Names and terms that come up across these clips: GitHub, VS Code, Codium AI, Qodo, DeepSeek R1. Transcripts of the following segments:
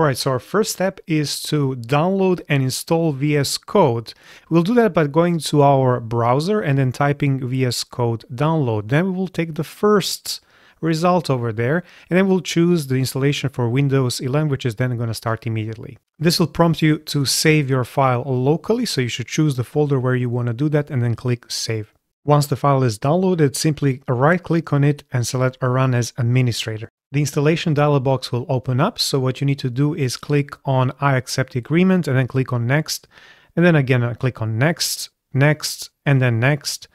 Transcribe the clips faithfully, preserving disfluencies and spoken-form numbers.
Alright, so our first step is to download and install V S Code. We'll do that by going to our browser and then typing V S Code download. Then we will take the first result over there, and then we'll choose the installation for Windows eleven, which is then going to start immediately. This will prompt you to save your file locally, so you should choose the folder where you want to do that and then click Save. Once the file is downloaded, simply right-click on it and select Run as Administrator. The installation dialog box will open up, so what you need to do is click on I accept agreement and then click on Next, and then again click on Next, Next, and then Next,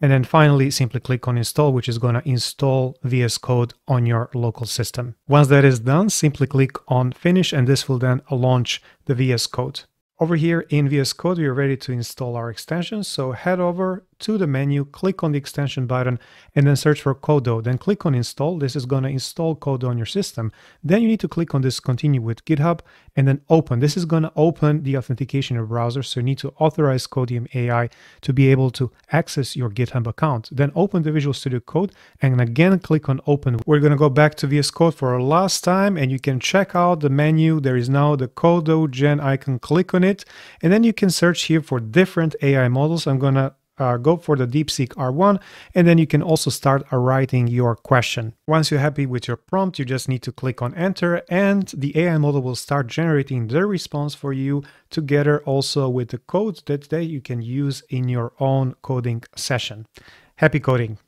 and then finally simply click on Install, which is going to install V S Code on your local system. Once that is done, simply click on Finish, and this will then launch the V S Code. Over here in V S Code, we are ready to install our extension, so head over to the menu, click on the extension button, and then search for Qodo. Then click on Install. This is going to install Qodo on your system. Then you need to click on this Continue with GitHub, and then Open. This is going to open the authentication in your browser, so you need to authorize Codium A I to be able to access your GitHub account. Then open the Visual Studio Code, and again click on Open. We're going to go back to V S Code for our last time, and you can check out the menu. There is now the Qodo Gen icon. Click on it. It, and then you can search here for different A I models. I'm going to uh, go for the DeepSeek R one, and then you can also start writing your question. Once you're happy with your prompt, you just need to click on Enter, and the A I model will start generating their response for you, together also with the code that, that you can use in your own coding session. Happy coding!